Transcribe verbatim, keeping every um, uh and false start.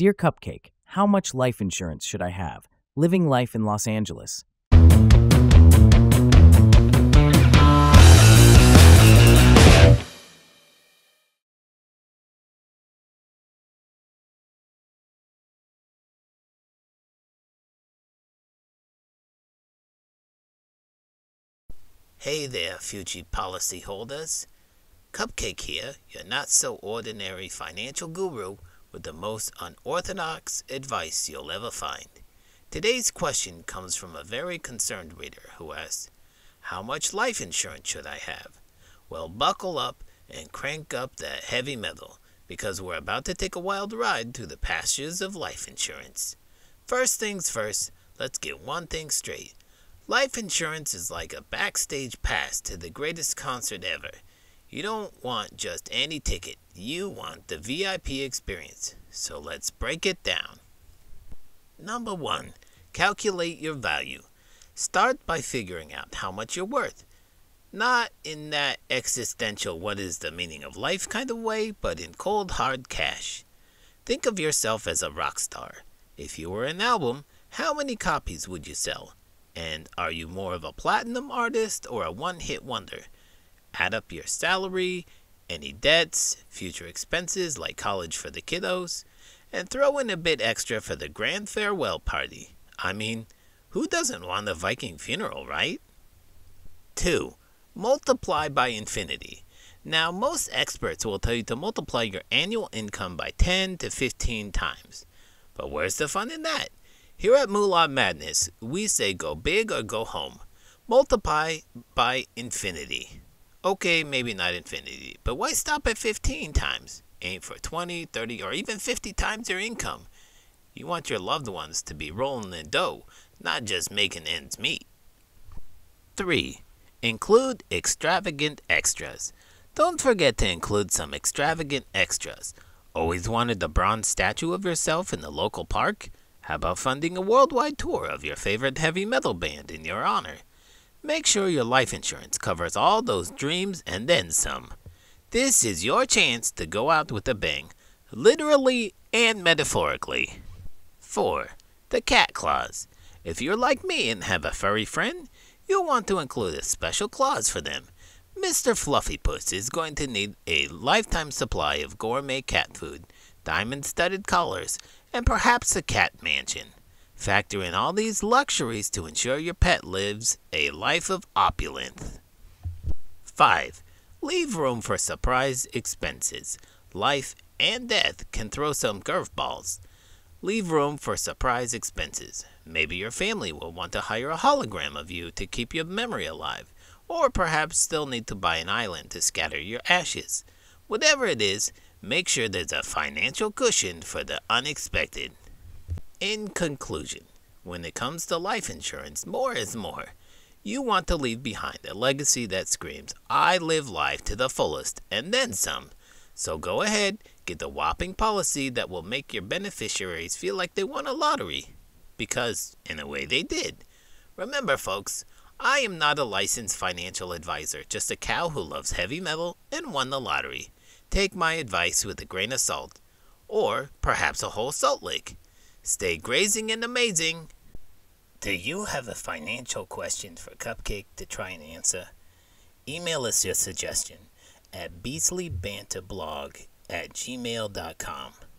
Dear Cupcake, how much life insurance should I have? Living life in Los Angeles. Hey there, Fuji policyholders. Cupcake here, your not-so-ordinary financial guru with the most unorthodox advice you'll ever find. Today's question comes from a very concerned reader who asks, how much life insurance should I have? Well, buckle up and crank up that heavy metal, because we're about to take a wild ride through the pastures of life insurance. First things first, let's get one thing straight. Life insurance is like a backstage pass to the greatest concert ever. You don't want just any ticket. You want the V I P experience. So let's break it down. Number one, calculate your value. Start by figuring out how much you're worth. Not in that existential what is the meaning of life kind of way, but in cold hard cash. Think of yourself as a rock star. If you were an album, how many copies would you sell? And are you more of a platinum artist or a one-hit wonder? Add up your salary, any debts, future expenses like college for the kiddos, and throw in a bit extra for the grand farewell party. I mean, who doesn't want a Viking funeral, right? Two. Multiply by infinity. Now, most experts will tell you to multiply your annual income by ten to fifteen times. But where's the fun in that? Here at Moolah Madness, we say go big or go home. Multiply by infinity. Okay, maybe not infinity, but why stop at fifteen times? Aim for twenty, thirty, or even fifty times your income. You want your loved ones to be rolling in dough, not just making ends meet. Three. Include extravagant extras. Don't forget to include some extravagant extras. Always wanted the bronze statue of yourself in the local park? How about funding a worldwide tour of your favorite heavy metal band in your honor? Make sure your life insurance covers all those dreams and then some. This is your chance to go out with a bang, literally and metaphorically. Four. The cat clause. If you're like me and have a furry friend, you'll want to include a special clause for them. Mister Fluffypuss is going to need a lifetime supply of gourmet cat food, diamond-studded collars, and perhaps a cat mansion. Factor in all these luxuries to ensure your pet lives a life of opulence. Five. Leave room for surprise expenses. Life and death can throw some curveballs. Leave room for surprise expenses. Maybe your family will want to hire a hologram of you to keep your memory alive, or perhaps still need to buy an island to scatter your ashes. Whatever it is, make sure there's a financial cushion for the unexpected. In conclusion, when it comes to life insurance, more is more. You want to leave behind a legacy that screams, I live life to the fullest, and then some. So go ahead, get the whopping policy that will make your beneficiaries feel like they won a lottery. Because, in a way, they did. Remember, folks, I am not a licensed financial advisor, just a cow who loves heavy metal and won the lottery. Take my advice with a grain of salt, or perhaps a whole salt lick. Stay grazing and amazing. Do you have a financial question for Cupcake to try and answer? Email us your suggestion at beastlybanterblog at gmail dot com.